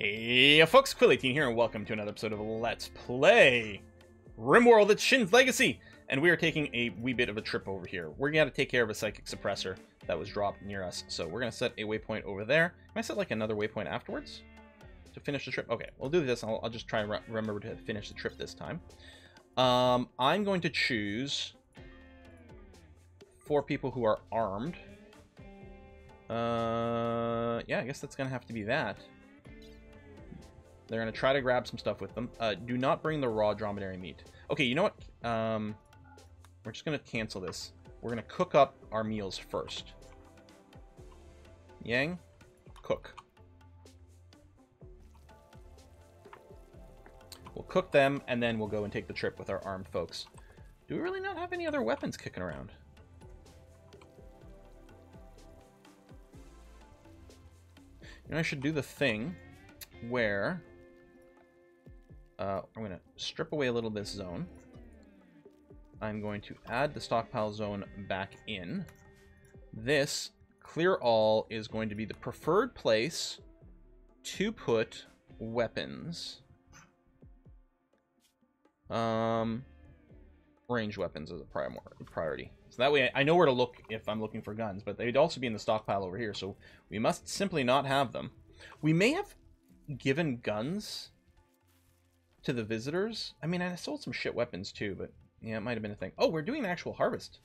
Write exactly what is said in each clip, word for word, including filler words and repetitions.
Hey folks, Quill eighteen here, and welcome to another episode of Let's Play RimWorld, The Shin's Legacy! And we are taking a wee bit of a trip over here. We're going to have to take care of a Psychic Suppressor that was dropped near us, so we're going to set a waypoint over there. Can I set, like, another waypoint afterwards to finish the trip? Okay, we'll do this, and I'll, I'll just try and re remember to finish the trip this time. Um, I'm going to choose four people who are armed. Uh, yeah, I guess that's going to have to be that. They're going to try to grab some stuff with them. Uh, do not bring the raw dromedary meat. Okay, you know what? Um, we're just going to cancel this. We're going to cook up our meals first. Yang, cook. We'll cook them, and then we'll go and take the trip with our armed folks. Do we really not have any other weapons kicking around? You know, I should do the thing where... Uh, I'm going to strip away a little of this zone. I'm going to add the stockpile zone back in. This clear all is going to be the preferred place to put weapons. Um, range weapons as a priority. So that way I know where to look if I'm looking for guns, but they'd also be in the stockpile over here, so we must simply not have them. We may have given guns to the visitors. I mean, I sold some shit weapons too, but yeah, it might have been a thing. Oh, we're doing an actual harvest.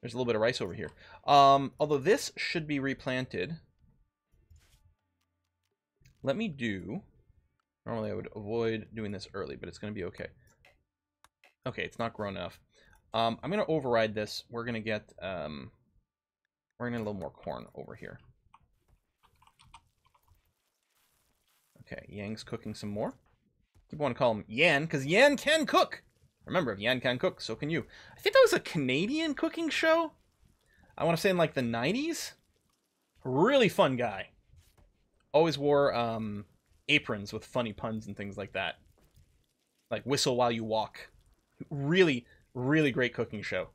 There's a little bit of rice over here. Um, although this should be replanted. Let me do... Normally I would avoid doing this early, but it's going to be okay. Okay, it's not grown enough. Um, I'm going to override this. We're going to get... Um, we're going to get a little more corn over here. Okay, Yang's cooking some more. People want to call him Yan, because Yan can cook. Remember, if Yan can cook, so can you. I think that was a Canadian cooking show. I want to say in like the nineties. Really fun guy. Always wore um, aprons with funny puns and things like that. Like whistle while you walk. Really, really great cooking show.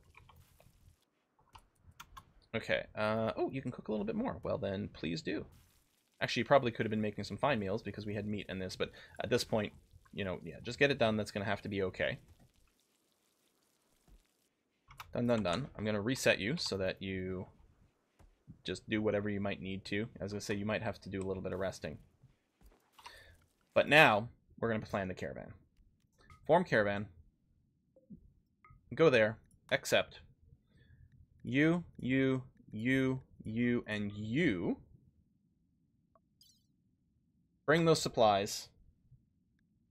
Okay. Uh, oh, you can cook a little bit more. Well then, please do. Actually, you probably could have been making some fine meals because we had meat in this, but at this point, you know, yeah, just get it done. That's going to have to be okay. Done, done, done. I'm going to reset you so that you just do whatever you might need to. As I say, you might have to do a little bit of resting. But now, we're going to plan the caravan. Form caravan. Go there. Accept. You, you, you, you, and you. Bring those supplies,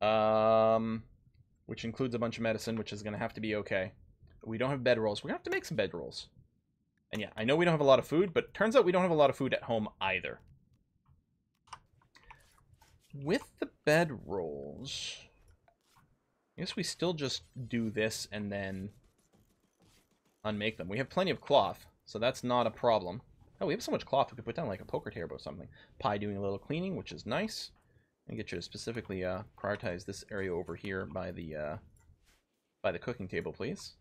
um, which includes a bunch of medicine, which is going to have to be okay. We don't have bedrolls. We're going to have to make some bedrolls. And yeah, I know we don't have a lot of food, but turns out we don't have a lot of food at home either. With the bedrolls, I guess we still just do this and then unmake them. We have plenty of cloth, so that's not a problem. Oh, we have so much cloth, we could put down like a poker table or something. Pai doing a little cleaning, which is nice. And get you to specifically uh, prioritize this area over here by the uh, by the cooking table, please.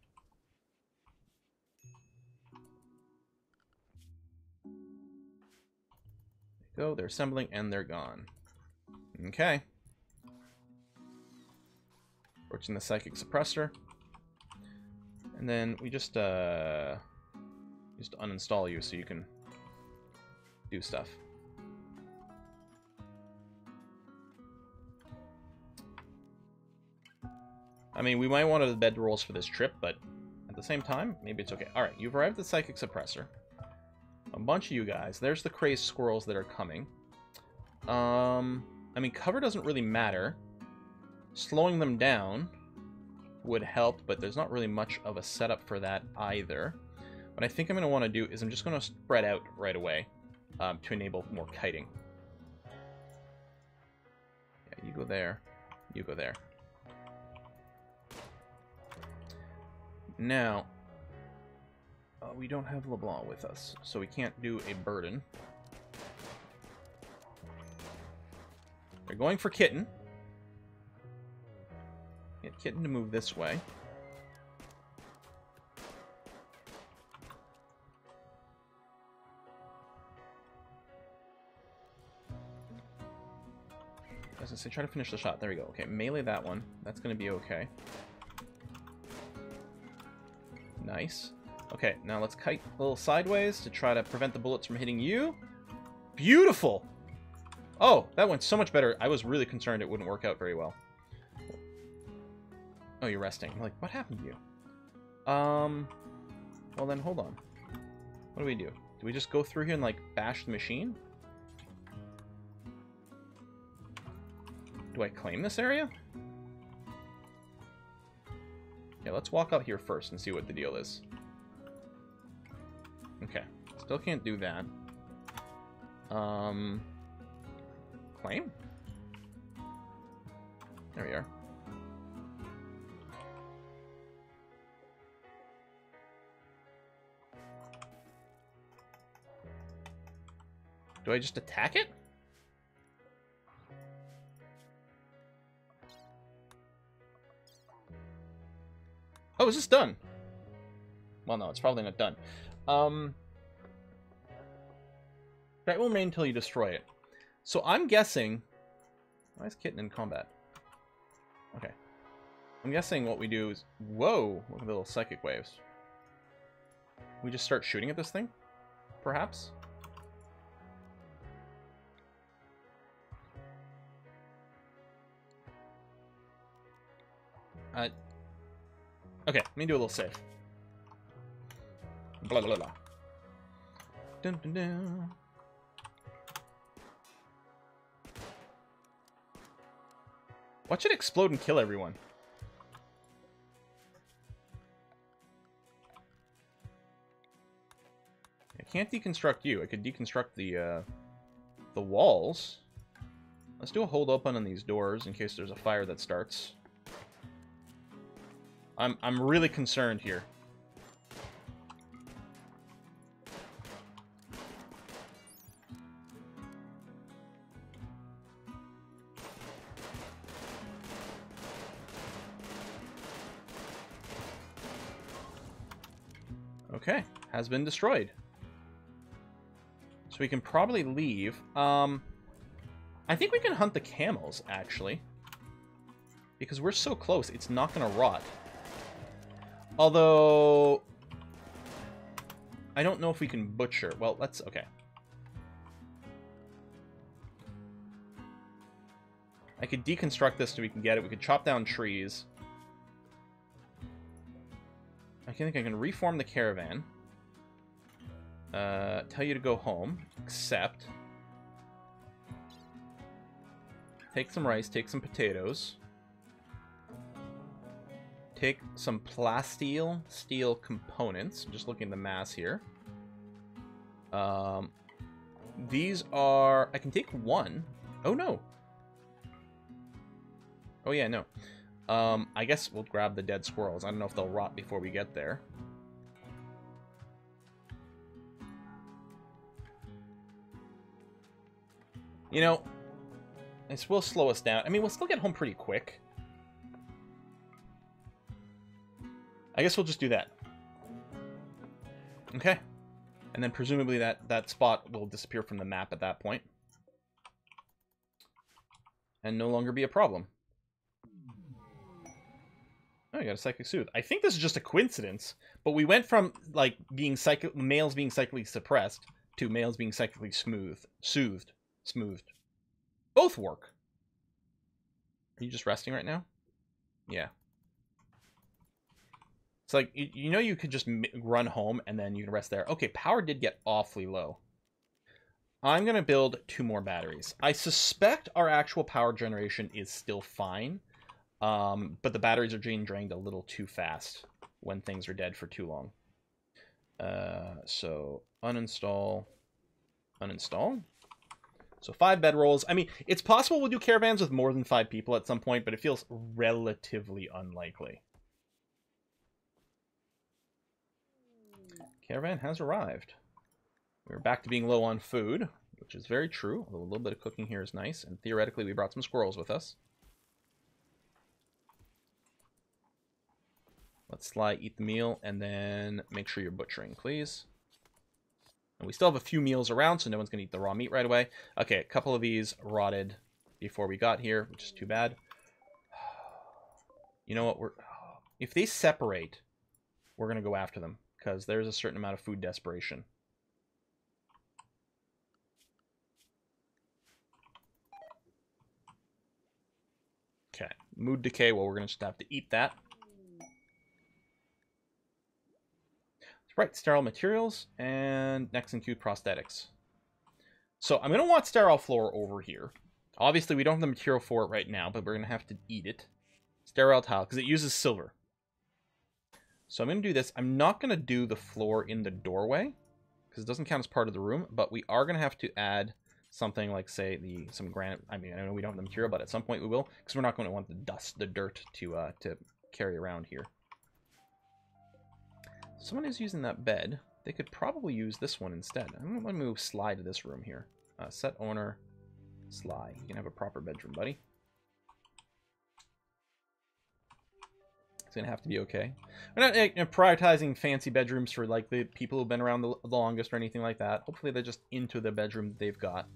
There you go, they're assembling and they're gone. Okay. Approaching the Psychic Suppressor. And then we just uh, just uninstall you so you can do stuff. I mean, we might want to the bedrolls for this trip, but at the same time, maybe it's okay. Alright, you've arrived at the Psychic Suppressor. A bunch of you guys. There's the crazed squirrels that are coming. Um, I mean, cover doesn't really matter. Slowing them down would help, but there's not really much of a setup for that either. What I think I'm going to want to do is I'm just going to spread out right away. Um, to enable more kiting. Yeah, you go there. You go there. Now, uh, we don't have LeBlanc with us, so we can't do a burden. They're going for Kitten. Get Kitten to move this way. I was gonna say, try to finish the shot. There we go. Okay, melee that one. That's gonna be okay. Nice. Okay, now let's kite a little sideways to try to prevent the bullets from hitting you. Beautiful! Oh, that went so much better. I was really concerned it wouldn't work out very well. Oh, you're resting. I'm like, what happened to you? Um, well then, hold on. What do we do? Do we just go through here and, like, bash the machine? Do I claim this area? Okay, let's walk out here first and see what the deal is. Okay, still can't do that. Um, claim? There we are. Do I just attack it? Oh, is this done? Well, no, it's probably not done. Um, that will remain until you destroy it. So I'm guessing... Why is Kitten in combat? Okay. I'm guessing what we do is... Whoa! Look at the little psychic waves. We just start shooting at this thing? Perhaps? Uh, okay, let me do a little save. Blah, blah, blah. Dun, dun, dun. Watch it explode and kill everyone. I can't deconstruct you. I could deconstruct the, uh, the walls. Let's do a hold open on these doors in case there's a fire that starts. I'm, I'm really concerned here. Okay, has been destroyed. So we can probably leave. Um, I think we can hunt the camels, actually. Because we're so close, it's not gonna rot. Although, I don't know if we can butcher. Well, let's, okay. I could deconstruct this so we can get it. We could chop down trees. I think I can reform the caravan. Uh, tell you to go home, except. Take some rice, take some potatoes. Take some plasteel steel components. I'm just looking at the mass here. Um, these are... I can take one. Oh, no. Oh, yeah, no. Um, I guess we'll grab the dead squirrels. I don't know if they'll rot before we get there. You know, this will slow us down. I mean, we'll still get home pretty quick. I guess we'll just do that. Okay. And then presumably that, that spot will disappear from the map at that point. And no longer be a problem. Oh, I got a Psychic Soothe. I think this is just a coincidence, but we went from, like, being psychic males being psychically suppressed to males being psychically smooth. Soothed. Smoothed. Both work. Are you just resting right now? Yeah. It's like, you, you know, you could just m run home and then you can rest there. Okay, power did get awfully low. I'm going to build two more batteries. I suspect our actual power generation is still fine, um, but the batteries are being drained a little too fast when things are dead for too long. Uh, so uninstall, uninstall. So five bedrolls. I mean, it's possible we'll do caravans with more than five people at some point, but it feels relatively unlikely. Caravan has arrived. We're back to being low on food, which is very true. A little bit of cooking here is nice, and theoretically we brought some squirrels with us. Let Sly eat the meal, and then make sure you're butchering, please. And we still have a few meals around, so no one's going to eat the raw meat right away. Okay, a couple of these rotted before we got here, which is too bad. You know what? We're if they separate, we're gonna go after them because there's a certain amount of food desperation. Okay, mood decay. Well, we're gonna just have to eat that. Right, sterile materials, and next in queue, prosthetics. So I'm going to want sterile floor over here. Obviously, we don't have the material for it right now, but we're going to have to eat it. Sterile tile, because it uses silver. So I'm going to do this. I'm not going to do the floor in the doorway, because it doesn't count as part of the room, but we are going to have to add something like, say, the some granite. I mean, I know we don't have the material, but at some point we will, because we're not going to want the dust, the dirt to uh, to carry around here. Someone is using that bed. They could probably use this one instead. I'm going to move Sly to this room here. Uh, set owner, Sly. You can have a proper bedroom, buddy. It's going to have to be okay. We're not uh, prioritizing fancy bedrooms for like the people who've been around the longest or anything like that. Hopefully they're just into the bedroom that they've got.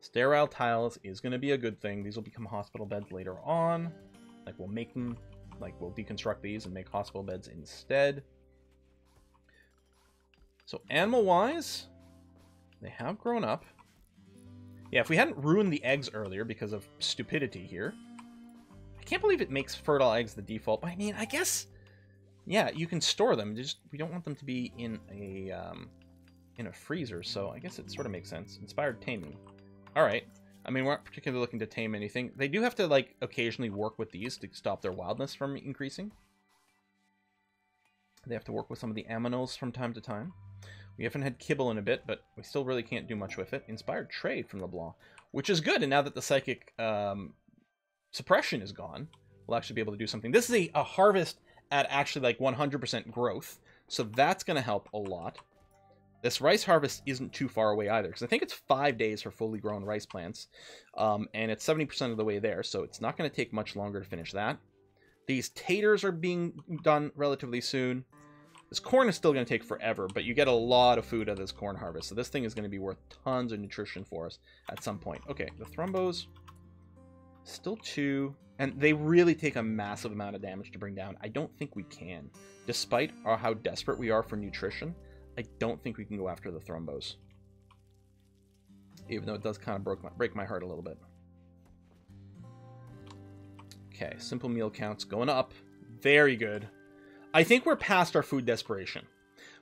Sterile tiles is going to be a good thing. These will become hospital beds later on. Like we'll make them. Like, we'll deconstruct these and make hospital beds instead. So, animal-wise, they have grown up. Yeah, if we hadn't ruined the eggs earlier because of stupidity here. I can't believe it makes fertile eggs the default, but I mean, I guess... Yeah, you can store them. Just, we don't want them to be in a, um, in a freezer, so I guess it sort of makes sense. Inspired taming. Alright. I mean, we're not particularly looking to tame anything. They do have to, like, occasionally work with these to stop their wildness from increasing. They have to work with some of the aminals from time to time. We haven't had kibble in a bit, but we still really can't do much with it. Inspired trade from LeBlanc, which is good. And now that the psychic um, suppression is gone, we'll actually be able to do something. This is a, a harvest at actually, like, one hundred percent growth. So that's going to help a lot. This rice harvest isn't too far away either, because I think it's five days for fully grown rice plants, um, and it's seventy percent of the way there, so it's not going to take much longer to finish that. These taters are being done relatively soon. This corn is still going to take forever, but you get a lot of food out of this corn harvest, so this thing is going to be worth tons of nutrition for us at some point. Okay, the thrombos, still two, and they really take a massive amount of damage to bring down. I don't think we can, despite our, how desperate we are for nutrition. I don't think we can go after the thrombos. Even though it does kind of broke my, break my heart a little bit. Okay, simple meal counts going up. Very good. I think we're past our food desperation.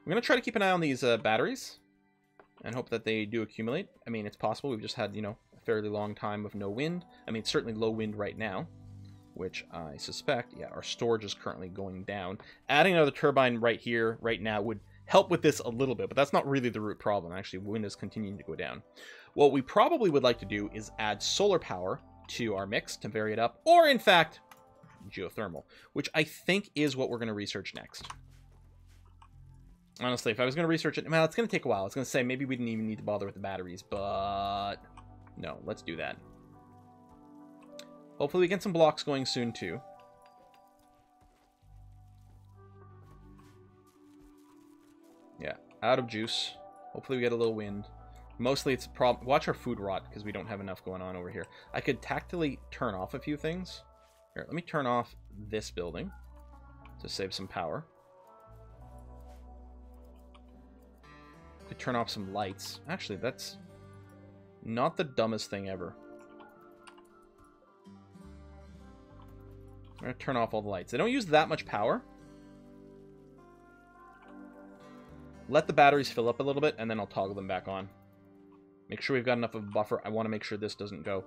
We're going to try to keep an eye on these uh, batteries. And hope that they do accumulate. I mean, it's possible. We've just had, you know, a fairly long time of no wind. I mean, certainly low wind right now. Which I suspect, yeah, our storage is currently going down. Adding another turbine right here, right now, would... help with this a little bit, but that's not really the root problem. Actually, wind is continuing to go down. What we probably would like to do is add solar power to our mix to vary it up, or in fact, geothermal, which I think is what we're going to research next. Honestly, if I was going to research it, well, it's going to take a while. It's going to say maybe we didn't even need to bother with the batteries, but no, let's do that. Hopefully we get some blocks going soon too. Out of juice. Hopefully we get a little wind. Mostly it's a problem. Watch our food rot because we don't have enough going on over here. I could tactily turn off a few things. Here, let me turn off this building to save some power. Could turn off some lights. Actually, that's not the dumbest thing ever. I'm going to turn off all the lights. They don't use that much power. Let the batteries fill up a little bit, and then I'll toggle them back on. Make sure we've got enough of a buffer. I want to make sure this doesn't go.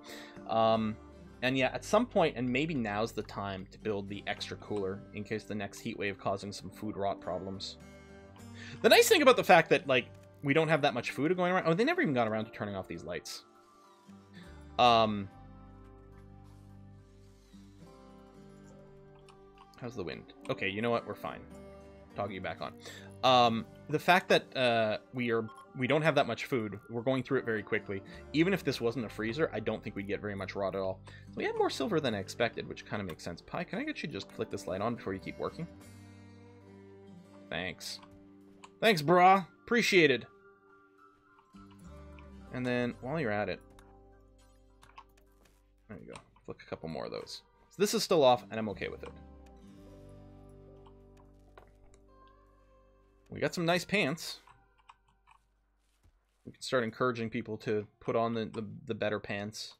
Um, and yeah, at some point, and maybe now's the time to build the extra cooler in case the next heat wave causing some food rot problems. The nice thing about the fact that, like, we don't have that much food going around... Oh, they never even got around to turning off these lights. Um, how's the wind? Okay, you know what? We're fine. Toggle you back on. Um, the fact that uh, we are we don't have that much food, we're going through it very quickly. Even if this wasn't a freezer, I don't think we'd get very much rot at all. So we have more silver than I expected, which kind of makes sense. Pai, can I get you to just flick this light on before you keep working? Thanks. Thanks, brah. Appreciated. And then, while you're at it, There you go. Flick a couple more of those. So this is still off, and I'm okay with it. We got some nice pants. We can start encouraging people to put on the, the, the better pants.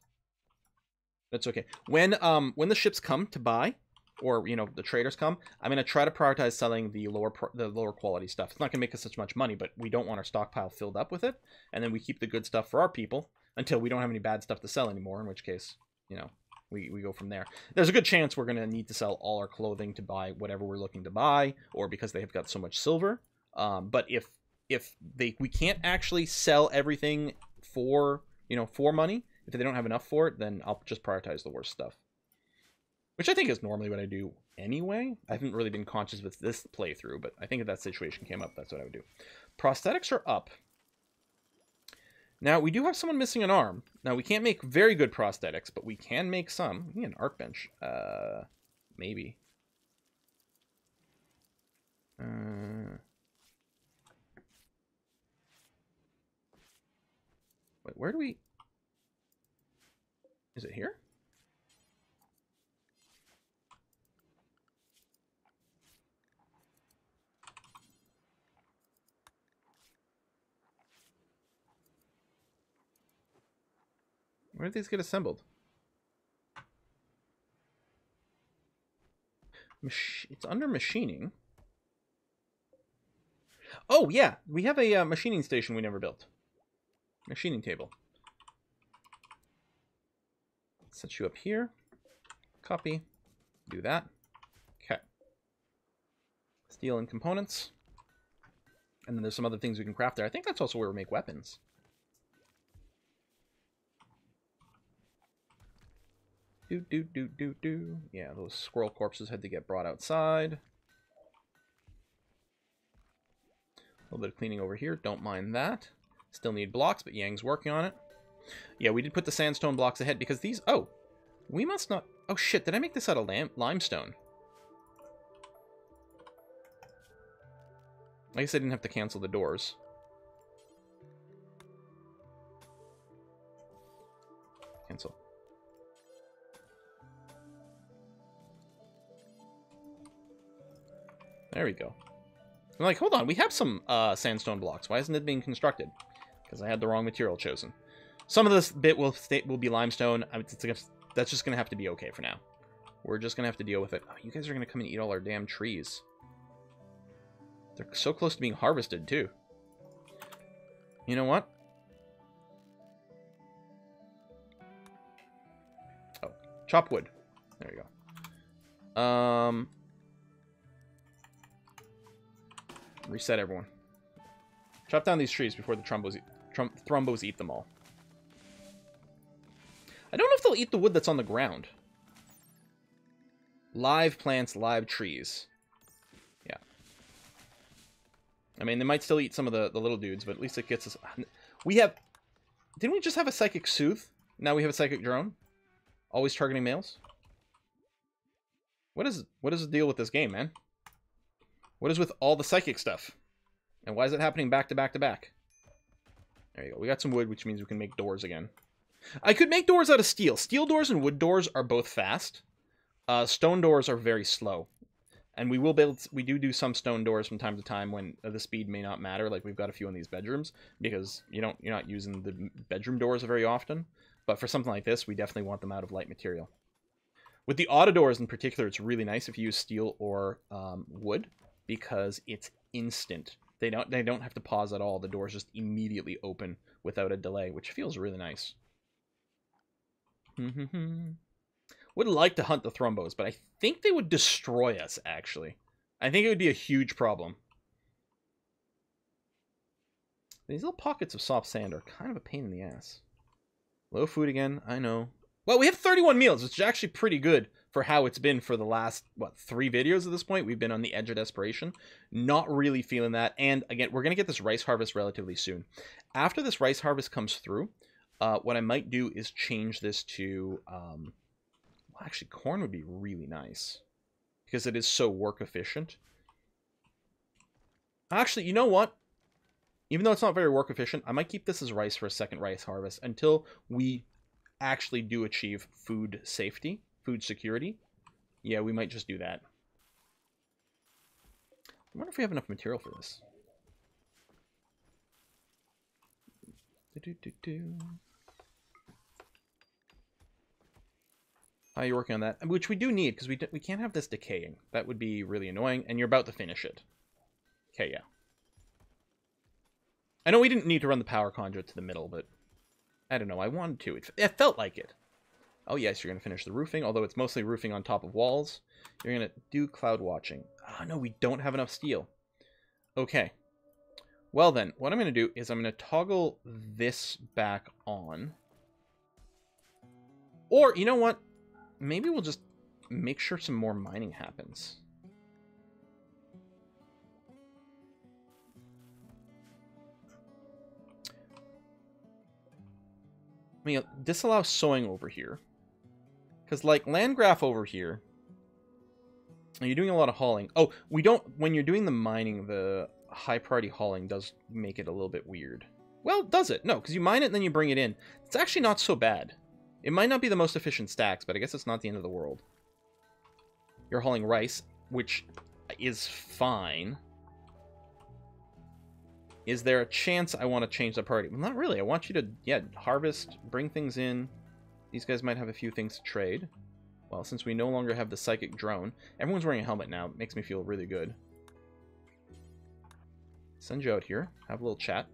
That's okay. When um when the ships come to buy, or you know the traders come, I'm gonna try to prioritize selling the lower pro the lower quality stuff. It's not gonna make us such much money, but we don't want our stockpile filled up with it, and then we keep the good stuff for our people until we don't have any bad stuff to sell anymore. In which case, you know, we we go from there. There's a good chance we're gonna need to sell all our clothing to buy whatever we're looking to buy, or because they have got so much silver. Um, but if if they we can't actually sell everything for you know for money. If they don't have enough for it, then I'll just prioritize the worst stuff. Which I think is normally what I do anyway. I haven't really been conscious with this playthrough, but I think if that situation came up, that's what I would do. Prosthetics are up. Now, we do have someone missing an arm. Now, we can't make very good prosthetics, but we can make some. We need an arc bench. Uh, maybe. Uh... Wait, where do we... Is it here? Where did these get assembled? Mach- it's under machining. Oh, yeah. We have a uh, machining station we never built. Machining table. Set you up here. Copy. Do that. Okay. Steel and components. And then there's some other things we can craft there. I think that's also where we make weapons. Do, do, do, do, do. Yeah, those squirrel corpses had to get brought outside. A little bit of cleaning over here. Don't mind that. Still need blocks, but Yang's working on it. Yeah, we did put the sandstone blocks ahead because these... Oh, we must not... Oh, shit. Did I make this out of lam limestone? I guess I didn't have to cancel the doors. Cancel. There we go. I'm like, hold on. We have some uh, sandstone blocks. Why isn't it being constructed? Because I had the wrong material chosen. Some of this bit will stay, will be limestone. I mean, it's, it's, that's just going to have to be okay for now. We're just going to have to deal with it. Oh, you guys are going to come and eat all our damn trees. They're so close to being harvested, too. You know what? Oh, chop wood. There you go. Um, reset everyone. Chop down these trees before the thrombos, throm thrombos eat them all. I don't know if they'll eat the wood that's on the ground. Live plants, live trees. Yeah. I mean, they might still eat some of the, the little dudes, but at least it gets us... We have... Didn't we just have a Psychic Soothe? Now we have a Psychic Drone? Always targeting males? What is, what is the deal with this game, man? What is with all the Psychic stuff? And why is it happening back to back to back? There you go. We got some wood, which means we can make doors again. I could make doors out of steel. Steel doors and wood doors are both fast. Uh, stone doors are very slow. And we will build... We do do some stone doors from time to time when the speed may not matter. Like, we've got a few in these bedrooms. Because you don't, you're not using the bedroom doors very often. But for something like this, we definitely want them out of light material. With the auto doors in particular, it's really nice if you use steel or um, wood. Because it's instant. They don't, they don't have to pause at all. The doors just immediately open without a delay. Which feels really nice. Would like to hunt the thrombos, but I think they would destroy us, actually. I think it would be a huge problem. These little pockets of soft sand are kind of a pain in the ass. Low food again, I know. Well, we have thirty-one meals, which is actually pretty good for how it's been for the last, what, three videos at this point? We've been on the edge of desperation. Not really feeling that. And, again, we're going to get this rice harvest relatively soon. After this rice harvest comes through... Uh, what I might do is change this to, um, well, actually, corn would be really nice because it is so work efficient. Actually, you know what? Even though it's not very work efficient, I might keep this as rice for a second rice harvest until we actually do achieve food safety, food security. Yeah, we might just do that. I wonder if we have enough material for this. Do-do-do-do. How are you working on that? Which we do need, because we, we can't have this decaying. That would be really annoying, and you're about to finish it. Okay, yeah. I know we didn't need to run the power conduit to the middle, but... I don't know, I wanted to. It, it felt like it. Oh, yes, you're going to finish the roofing, although it's mostly roofing on top of walls. You're going to do cloud watching. Oh, no, we don't have enough steel. Okay. Well, then, what I'm going to do is I'm going to toggle this back on. Or, you know what? Maybe we'll just make sure some more mining happens. I mean, disallow sewing over here. Because, like, Landgraf over here, you're doing a lot of hauling. Oh, we don't... When you're doing the mining, the high priority hauling does make it a little bit weird. Well, does it? No, because you mine it and then you bring it in. It's actually not so bad. It might not be the most efficient stacks, but I guess it's not the end of the world. You're hauling rice, which is fine. Is there a chance I want to change the priority? Well, not really. I want you to, yeah, harvest, bring things in. These guys might have a few things to trade. Well, since we no longer have the psychic drone, everyone's wearing a helmet now. It makes me feel really good. Send you out here. Have a little chat.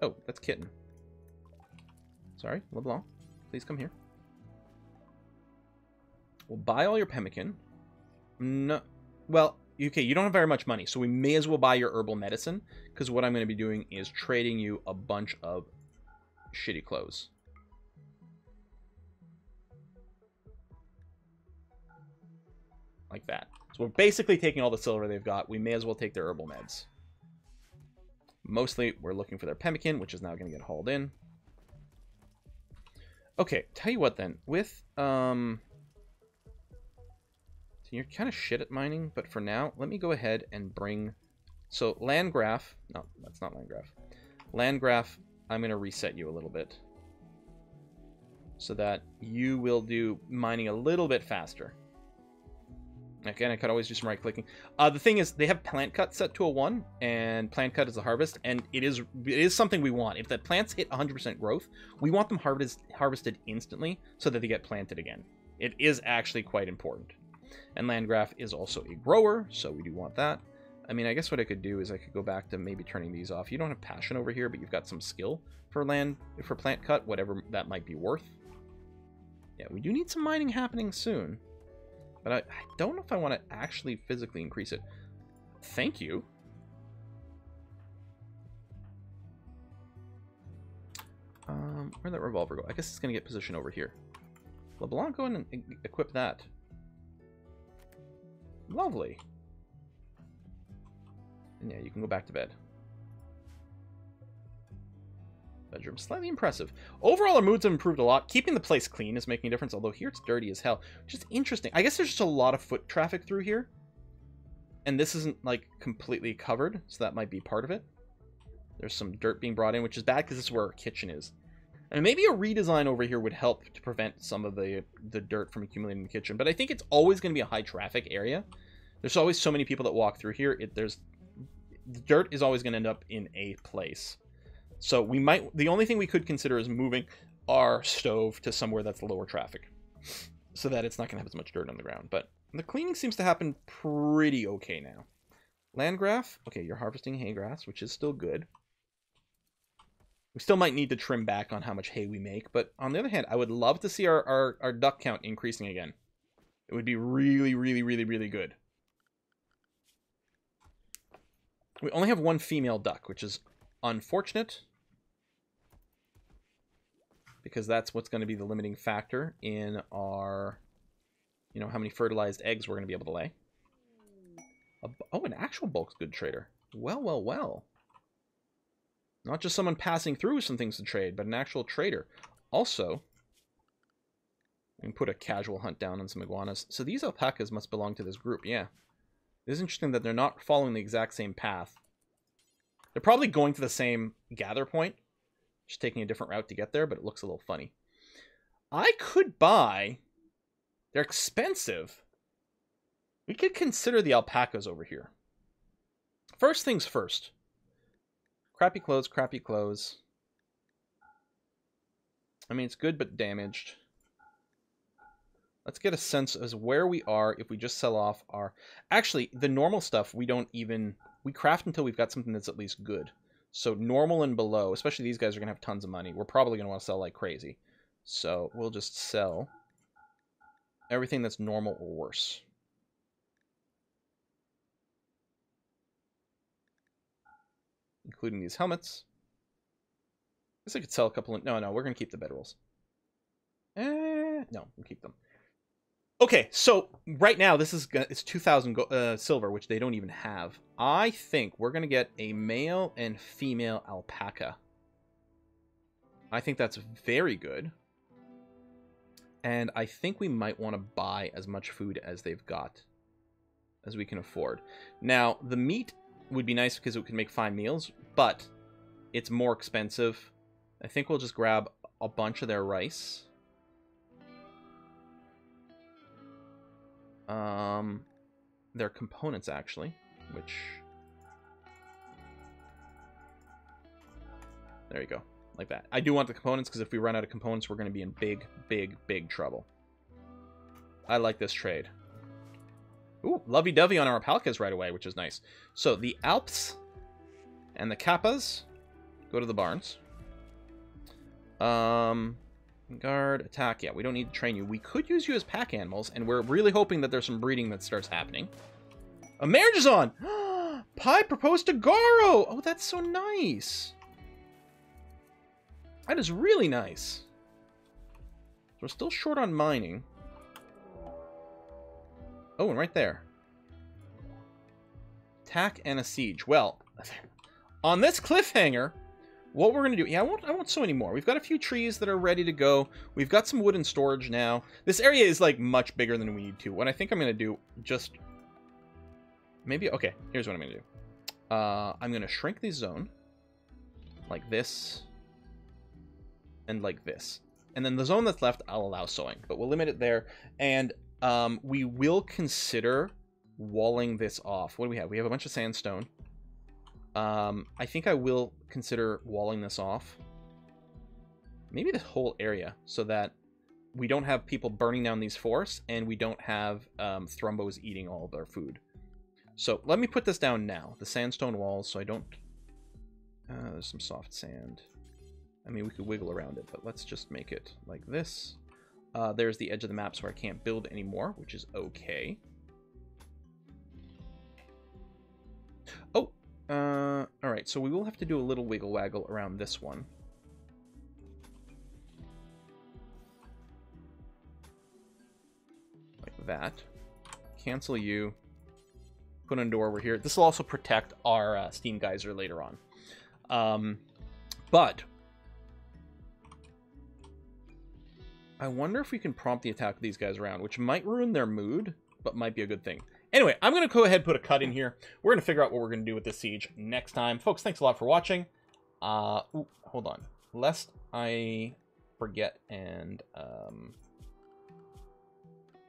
Oh, that's Kitten. Sorry, LeBlanc. Please come here. We'll buy all your pemmican. No. Well... Okay, you don't have very much money, so we may as well buy your herbal medicine, because what I'm going to be doing is trading you a bunch of shitty clothes. Like that. So we're basically taking all the silver they've got. We may as well take their herbal meds. Mostly, we're looking for their pemmican, which is now going to get hauled in. Okay, tell you what then. With, um... you're kind of shit at mining, but for now, let me go ahead and bring... So, Landgraf... No, that's not Landgraf. Landgraf, I'm going to reset you a little bit. So that you will do mining a little bit faster. Again, I could always do some right-clicking. Uh, the thing is, they have plant cut set to a one, and plant cut is a harvest, and it is it is something we want. If the plants hit one hundred percent growth, we want them harvest, harvested instantly so that they get planted again. It is actually quite important. And Landgraf is also a grower, so we do want that. I mean, I guess what I could do is I could go back to maybe turning these off. You don't have passion over here, but you've got some skill for land, for plant cut, whatever that might be worth. Yeah, we do need some mining happening soon. But I, I don't know if I want to actually physically increase it. Thank you. Um, where'd that revolver go? I guess it's going to get positioned over here. LeBlanc, go in and equip that. Lovely. And yeah, you can go back to bed. Bedroom, slightly impressive. Overall, our moods have improved a lot. Keeping the place clean is making a difference, although here it's dirty as hell. Which is interesting. I guess there's just a lot of foot traffic through here. And this isn't, like, completely covered, so that might be part of it. There's some dirt being brought in, which is bad because this is where our kitchen is. And maybe a redesign over here would help to prevent some of the, the dirt from accumulating in the kitchen. But I think it's always going to be a high traffic area. There's always so many people that walk through here. It, there's the dirt is always going to end up in a place. So we might... The only thing we could consider is moving our stove to somewhere that's lower traffic. So that it's not going to have as much dirt on the ground. But the cleaning seems to happen pretty okay now. Landgraf. Okay, you're harvesting hay grass, which is still good. We still might need to trim back on how much hay we make, but on the other hand, I would love to see our, our, our duck count increasing again. It would be really, really, really, really good. We only have one female duck, which is unfortunate. Because that's what's going to be the limiting factor in our, you know, how many fertilized eggs we're going to be able to lay. A, oh, an actual bulk good trader. Well, well, well. Not just someone passing through with some things to trade, but an actual trader. Also, we can put a casual hunt down on some iguanas. So these alpacas must belong to this group, yeah. It is interesting that they're not following the exact same path. They're probably going to the same gather point, just taking a different route to get there, but it looks a little funny. I could buy. They're expensive. We could consider the alpacas over here. First things first. Crappy clothes, crappy clothes. I mean, it's good but damaged. Let's get a sense as where we are if we just sell off our... Actually, the normal stuff, we don't even... We craft until we've got something that's at least good. So normal and below, especially these guys are going to have tons of money. We're probably going to want to sell like crazy. So we'll just sell everything that's normal or worse. Including these helmets. I guess I could sell a couple of... No, no, we're going to keep the bedrolls. Eh, no, we'll keep them. Okay, so right now this is it's two thousand uh, silver, which they don't even have. I think we're going to get a male and female alpaca. I think that's very good. And I think we might want to buy as much food as they've got, as we can afford. Now, the meat would be nice because it could make five meals, but it's more expensive. I think we'll just grab a bunch of their rice. Um, their components, actually, which... There you go. Like that. I do want the components, because if we run out of components, we're going to be in big, big, big trouble. I like this trade. Ooh, lovey-dovey on our alpacas right away, which is nice. So, the Alps and the Kappas go to the barns. Um... Guard, attack. Yeah, we don't need to train you. We could use you as pack animals, and we're really hoping that there's some breeding that starts happening. A marriage is on! Pai proposed to Garo! Oh, that's so nice. That is really nice. We're still short on mining. Oh, and right there. Attack and a siege. Well, on this cliffhanger... What we're going to do... Yeah, I won't, I won't sow any more. We've got a few trees that are ready to go. We've got some wood in storage now. This area is, like, much bigger than we need to. What I think I'm going to do just... Maybe... Okay, here's what I'm going to do. Uh, I'm going to shrink the zone. Like this. And like this. And then the zone that's left, I'll allow sowing. But we'll limit it there. And um, we will consider walling this off. What do we have? We have a bunch of sandstone. Um, I think I will consider walling this off. Maybe this whole area, so that we don't have people burning down these forests, and we don't have um, thrumbos eating all of their food. So let me put this down now, the sandstone walls, so I don't... Uh, there's some soft sand. I mean, we could wiggle around it, but let's just make it like this. Uh, there's the edge of the map, so I can't build anymore, which is okay. Oh! Uh, alright, so we will have to do a little wiggle-waggle around this one. Like that. Cancel you. Put a door over here. This will also protect our uh, steam geyser later on. Um, but... I wonder if we can prompt the attack of these guys around, which might ruin their mood, but might be a good thing. Anyway, I'm going to go ahead and put a cut in here. We're going to figure out what we're going to do with this siege next time. Folks, thanks a lot for watching. Uh, ooh, hold on. Lest I forget and... Um,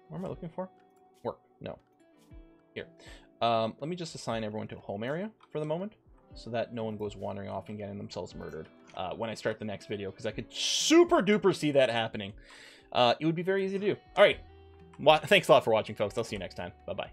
what am I looking for? Work. No. Here. Um, let me just assign everyone to a home area for the moment, so that no one goes wandering off and getting themselves murdered uh, when I start the next video, because I could super duper see that happening. Uh, it would be very easy to do. All right. Well, thanks a lot for watching, folks. I'll see you next time. Bye-bye.